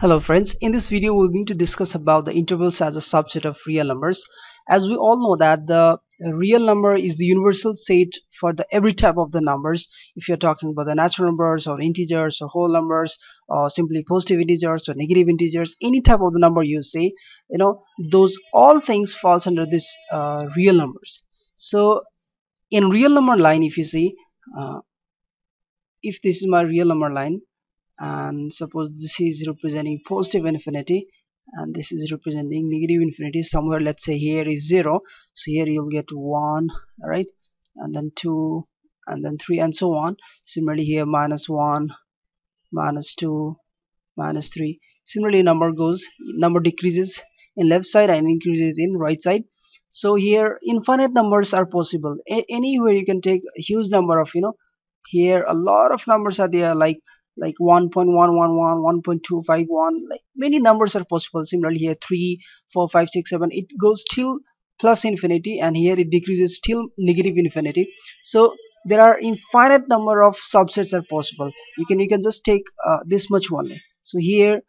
Hello friends, in this video we're going to discuss about the intervals as a subset of real numbers. As we all know that the real number is the universal set for the every type of the numbers. If you're talking about the natural numbers or integers or whole numbers or simply positive integers or negative integers, any type of the number you say, those all things falls under this real numbers. So in real number line, if you see, if this is my real number line, and suppose this is representing positive infinity and this is representing negative infinity, somewhere let's say here is 0, so here you'll get 1, right, and then 2 and then 3 and so on. Similarly here -1, -2, -3. Similarly number decreases in left side and increases in right side. So here infinite numbers are possible. Anywhere you can take a huge number of, here a lot of numbers are there, like 1.111, 1.251, like many numbers are possible. Similarly here 3, 4, 5, 6, 7, it goes till plus infinity, and here it decreases till negative infinity. So there are infinite number of subsets are possible. You can just take this much only. So here,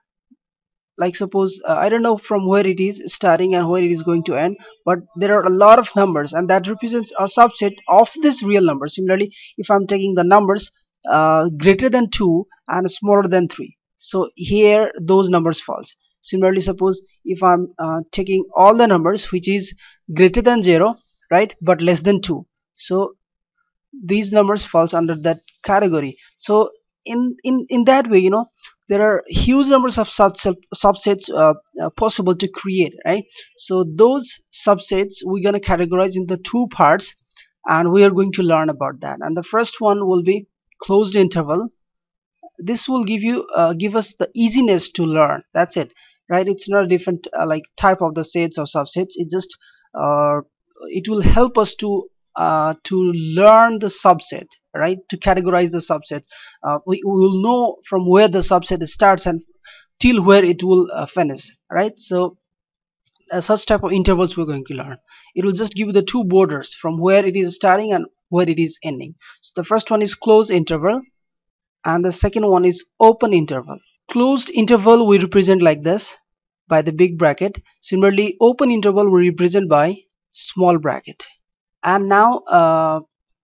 like suppose I don't know from where it is starting and where it is going to end, but there are a lot of numbers and that represents a subset of this real number. Similarly, if I'm taking the numbers greater than 2 and smaller than 3, so here those numbers falls. Similarly, suppose if I'm taking all the numbers which is greater than 0, right, but less than 2, so these numbers falls under that category. So in that way, there are huge numbers of subsets possible to create, right? So those subsets we're gonna categorize into two parts, and we are going to learn about that. And the first one will be closed interval. This will give us the easiness to learn, that's it, right? It's not a different like type of the sets or subsets. It just it will help us to learn the subset, right, to categorize the subsets. We will know from where the subset starts and till where it will finish, right? So such type of intervals we're going to learn. It will just give you the two borders from where it is starting and where it is ending. So the first one is closed interval and the second one is open interval. Closed interval we represent like this, by the big bracket. Similarly, open interval we represent by small bracket. And now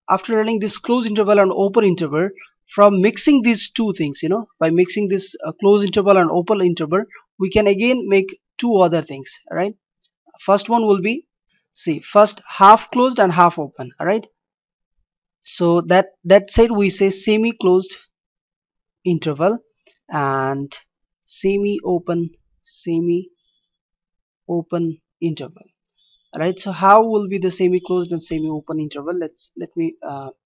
after learning this closed interval and open interval, from mixing these two things, by mixing this closed interval and open interval, we can again make two other things, right? First one will be, first half closed and half open, alright? So that said, we say semi closed interval and semi open interval. All right, so how will be the semi closed and semi open interval? Let me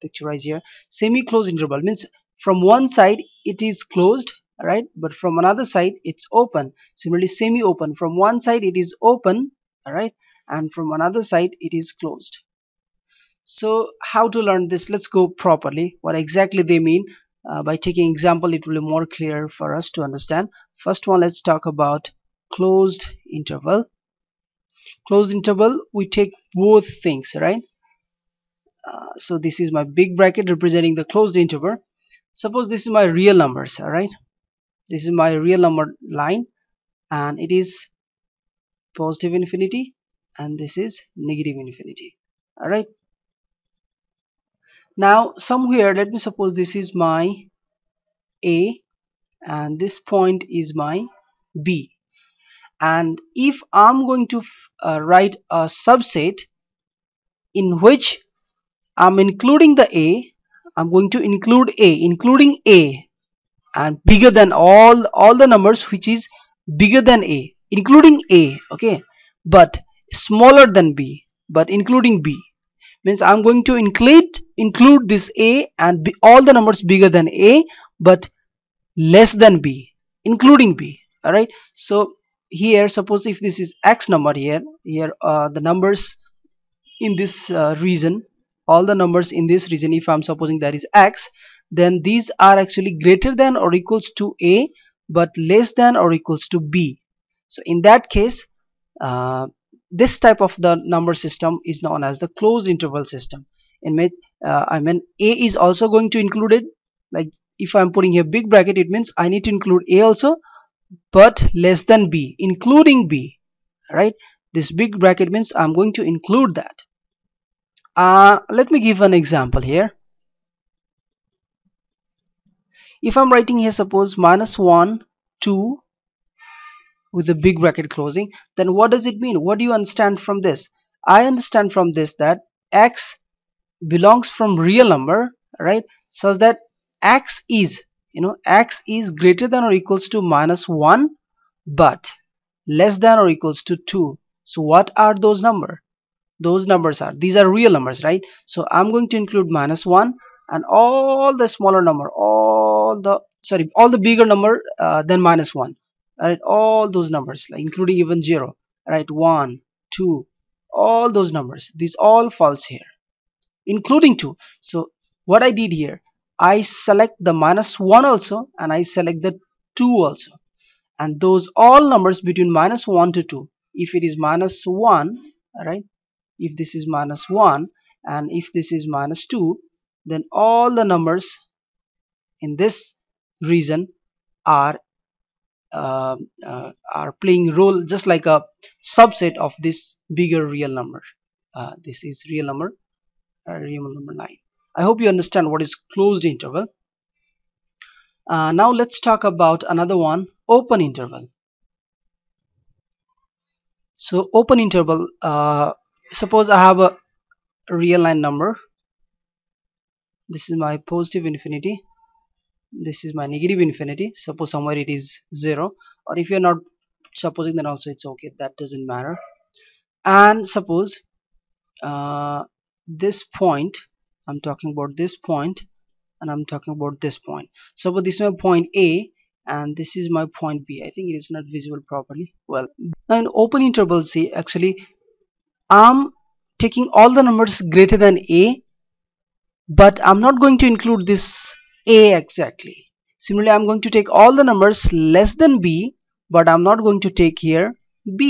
picturize here. Semi closed interval means from one side it is closed, all right, but from another side it's open. Similarly, semi open, from one side it is open, all right, and from another side it is closed. So how to learn this? Let's go properly what exactly they mean. By taking example it will be more clear for us to understand. First one, let's talk about closed interval. Closed interval, we take both things, right? So this is my big bracket representing the closed interval. Suppose this is my real numbers, all right? This is my real number line and it is positive infinity and this is negative infinity, all right? Now somewhere, let me suppose this is my A and this point is my B, and if I'm going to write a subset in which I'm including the A, I'm going to include A, including A and bigger than all the numbers which is bigger than A, including A, okay, but smaller than B, but including B, means I'm going to include this A and B, all the numbers bigger than A but less than B, including B, alright? So here suppose if this is X number, here the numbers in this region, all the numbers in this region, if I'm supposing that is X, then these are actually greater than or equals to A but less than or equals to B. So in that case, this type of the number system is known as the closed interval system. In which I mean A is also going to include it. Like if I'm putting here big bracket, it means I need to include A also, but less than b, including b, right? This big bracket means I'm going to include that. Let me give an example here. If I'm writing here, suppose -1, 2 with the big bracket closing, then what does it mean? What do you understand from this? I understand from this that x belongs from real number, right? Such that x is, you know, x is greater than or equals to -1 but less than or equals to 2. So what are those numbers? Those numbers are, these are real numbers, right? So I'm going to include -1 and all the smaller number, all the bigger number than -1, right? All those numbers, like including even 0, right? 1, 2, all those numbers, these all falls here, including 2. So what I did here, I select the -1 also and I select the 2 also, and those all numbers between -1 to 2. If it is -1, right, if this is -1 and if this is -2, then all the numbers in this region are playing role just like a subset of this bigger real number. This is real number, real number 9. I hope you understand what is closed interval. Now let's talk about another one, open interval. So open interval, suppose I have a real line number. This is my positive infinity, this is my negative infinity. Suppose somewhere it is 0, or if you're not supposing, then also it's okay, that doesn't matter. And suppose this point, I'm talking about this point and I'm talking about this point. Suppose this is my point A and this is my point B. I think it is not visible properly. Well, now in open interval, see, actually I'm taking all the numbers greater than A, but I'm not going to include this A exactly. Similarly, I'm going to take all the numbers less than B, but I'm not going to take here B.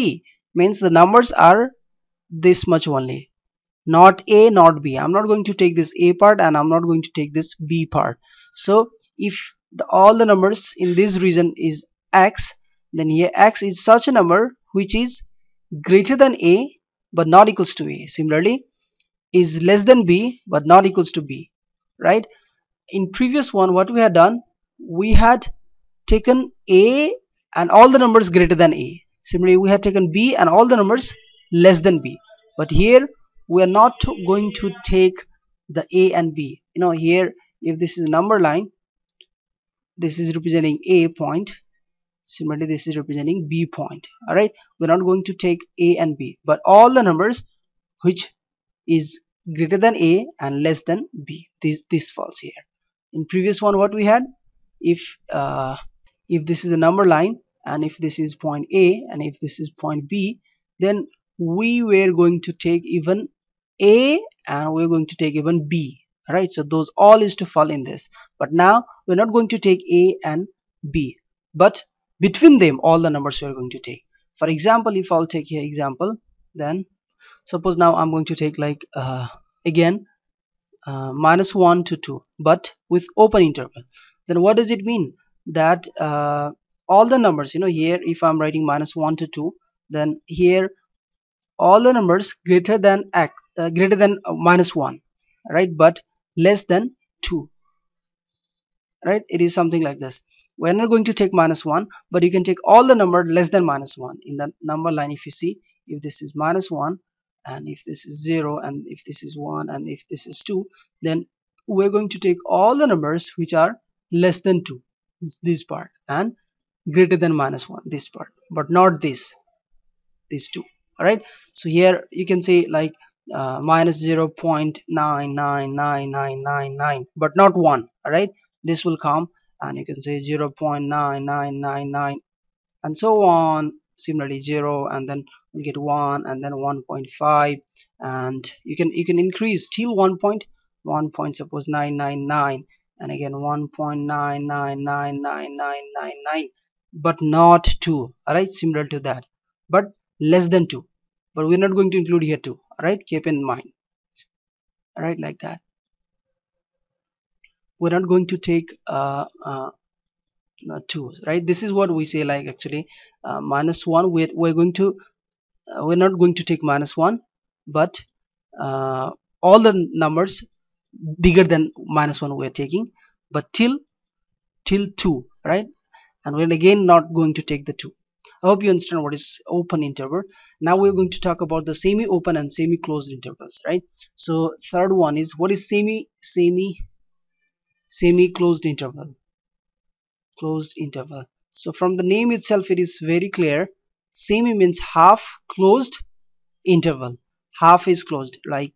Means the numbers are this much only, not A, not B. I'm not going to take this A part and I'm not going to take this B part. So if all the numbers in this region is X, then here X is such a number which is greater than A but not equals to A. Similarly, is less than B but not equals to B, right? In previous one, what we had done, we had taken A and all the numbers greater than A. Similarly, we had taken B and all the numbers less than B, but here we are not going to take the A and B. You know, here if this is a number line, this is representing A point. Similarly, this is representing B point. All right, we're not going to take A and B, but all the numbers which is greater than A and less than B, this falls here. In previous one, what we had, if this is a number line and if this is point A and if this is point B, then we were going to take even A and we're going to take even B, right? So those all is to fall in this. But now we're not going to take A and B, but between them all the numbers we're going to take. For example, if I'll take here example, then suppose now I'm going to take like again -1 to 2, but with open interval. Then what does it mean? That all the numbers, you know, here if I'm writing -1 to 2, then here all the numbers greater than X, greater than -1, right, but less than 2, right? It is something like this. We're not going to take -1, but you can take all the number less than -1. In the number line, if you see, if this is -1 and if this is 0 and if this is 1 and if this is 2, then we're going to take all the numbers which are less than 2, this part, and greater than -1, this part, but not these two. All right, so here you can say like -0.9999999, but not 1. All right, this will come, and you can say 0.9999 and so on. Similarly 0, and then we'll get 1, and then 1.5, and you can increase till 1 point, suppose 999, and again 1.999999, but not 2. All right, similar to that, but less than 2, but we're not going to include here 2. All right, keep in mind. All right, like that, we're not going to take 2, right? This is what we say, like actually minus 1, we're not going to take minus 1, but all the numbers bigger than minus 1 we're taking, but till 2, right? And we're again not going to take the 2. I hope you understand what is open interval. Now we're going to talk about the semi-open and semi-closed intervals, right? So third one is, what is semi-closed interval? Closed interval. So from the name itself, it is very clear. Semi means half closed interval. Half is closed, like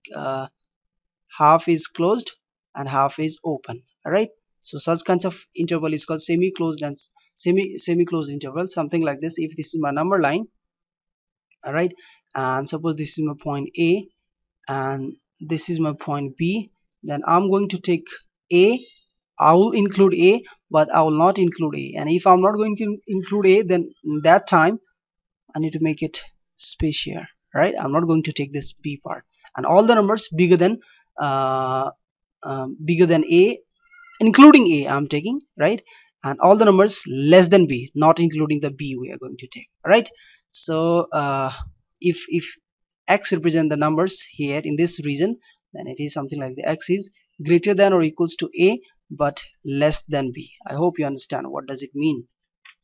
half is closed and half is open. All right. So such kinds of interval is called semi-closed and semi-closed interval. Something like this. If this is my number line, all right, and suppose this is my point A and this is my point B, then I'm going to take A. I will include A, but I will not include A. And if I'm not going to include A, then that time I need to make it spacier, right? I'm not going to take this B part. And all the numbers bigger than A, including A, I'm taking, right? And all the numbers less than B, not including the B, we are going to take, right? So if X represent the numbers here in this region, then it is something like the X is greater than or equals to A, but less than B. I hope you understand what does it mean.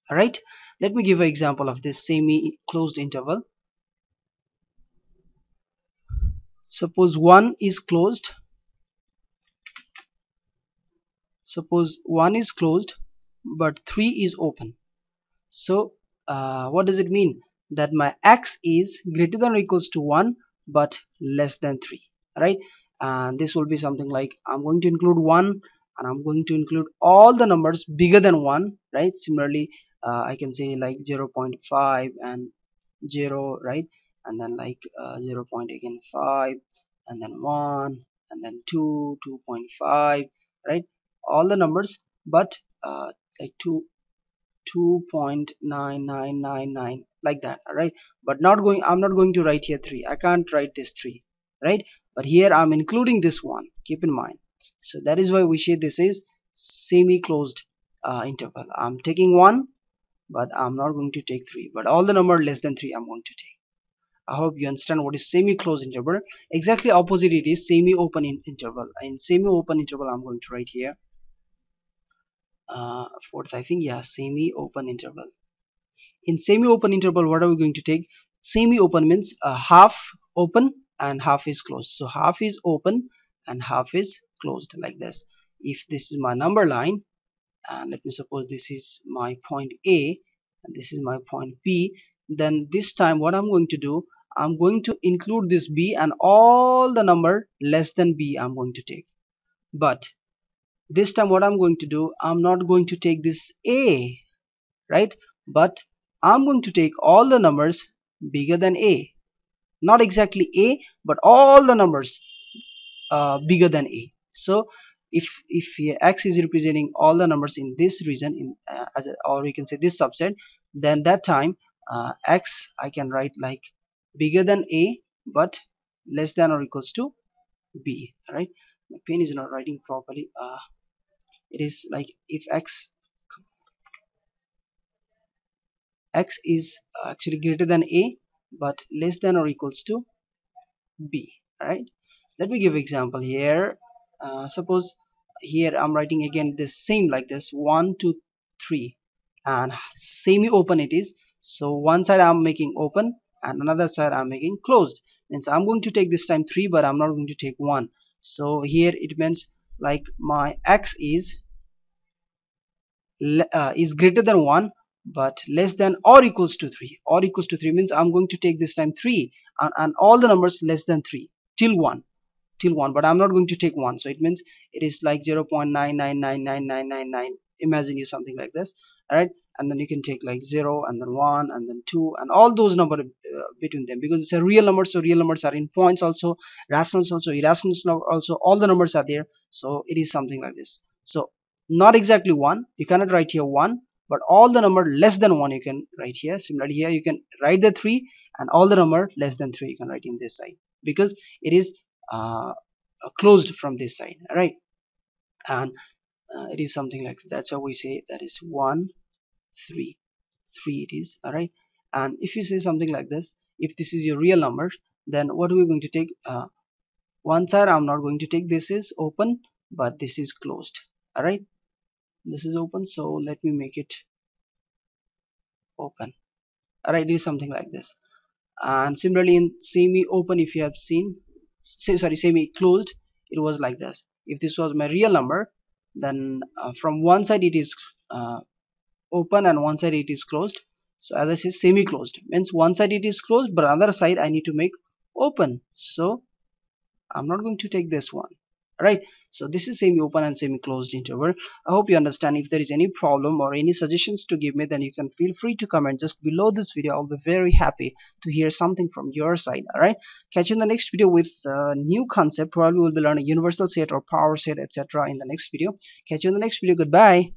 All right, let me give an example of this semi-closed interval. Suppose 1 is closed. Suppose 1 is closed, but 3 is open. So what does it mean? That my X is greater than or equals to 1, but less than 3. All right, and this will be something like, I'm going to include 1, and I'm going to include all the numbers bigger than 1, right? Similarly, I can say like 0.5 and 0, right? And then like 0.5 and then 1 and then 2, 2.5, right? All the numbers, but like 2.9999, like that, right? But not going, I'm not going to write here 3. I can't write this 3, right? But here I'm including this 1. Keep in mind. So that is why we say this is semi-closed interval. I'm taking 1, but I'm not going to take 3. But all the number less than 3 I'm going to take. I hope you understand what is semi-closed interval. Exactly opposite it is semi-open interval. In semi-open interval, I'm going to write here. Fourth, I think, yeah, semi-open interval. In semi-open interval, what are we going to take? Semi-open means half open and half is closed. So half is open and half is closed, like this. If this is my number line, and let me suppose this is my point A and this is my point B, then this time what I'm going to do, I'm going to include this B and all the number less than B I'm going to take. But this time what I'm going to do, I'm not going to take this A, right? But I'm going to take all the numbers bigger than A. Not exactly A, but all the numbers bigger than A. So if X is representing all the numbers in this region, in or we can say this subset, then that time X I can write like bigger than A but less than or equals to B. All right, my pen is not writing properly. It is like if X is actually greater than A but less than or equals to B. All right, let me give example here. Suppose here I'm writing again this same like this, 1 2 3, and semi-open it is. So one side I'm making open and another side I'm making closed, and so I'm going to take this time 3, but I'm not going to take 1. So here it means like my X is greater than 1 but less than or equals to 3. Or equals to 3 means I'm going to take this time 3 and all the numbers less than 3 till 1. But I'm not going to take 1. So it means it is like 0.999999. Imagine you something like this, all right? And then you can take like 0 and then 1 and then 2 and all those numbers between them, because it's a real number. So real numbers are in points also, rationals also, irrationals also, all the numbers are there. So it is something like this. So not exactly 1, you cannot write here 1, but all the number less than 1 you can write here. Similarly here you can write the 3 and all the number less than 3 you can write in this side, because it is closed from this side, right? And it is something like that. That's how we say that is 1 3 3 it is, all right. And if you say something like this, if this is your real number, then what are we going to take? One side I'm not going to take, this is open but this is closed, all right. This is open, so let me make it open, all right. It is something like this. And similarly in semi open, if you have seen, sorry, semi closed, it was like this. If this was my real number, then from one side it is open and one side it is closed. So as I say, semi closed means one side it is closed but other side I need to make open, so I'm not going to take this one. Alright, so this is semi open and semi closed interval. I hope you understand. If there is any problem or any suggestions to give me, then you can feel free to comment just below this video. I'll be very happy to hear something from your side. Alright, catch you in the next video with a new concept. Probably we'll be learning universal set or power set, etc. in the next video. Catch you in the next video. Goodbye.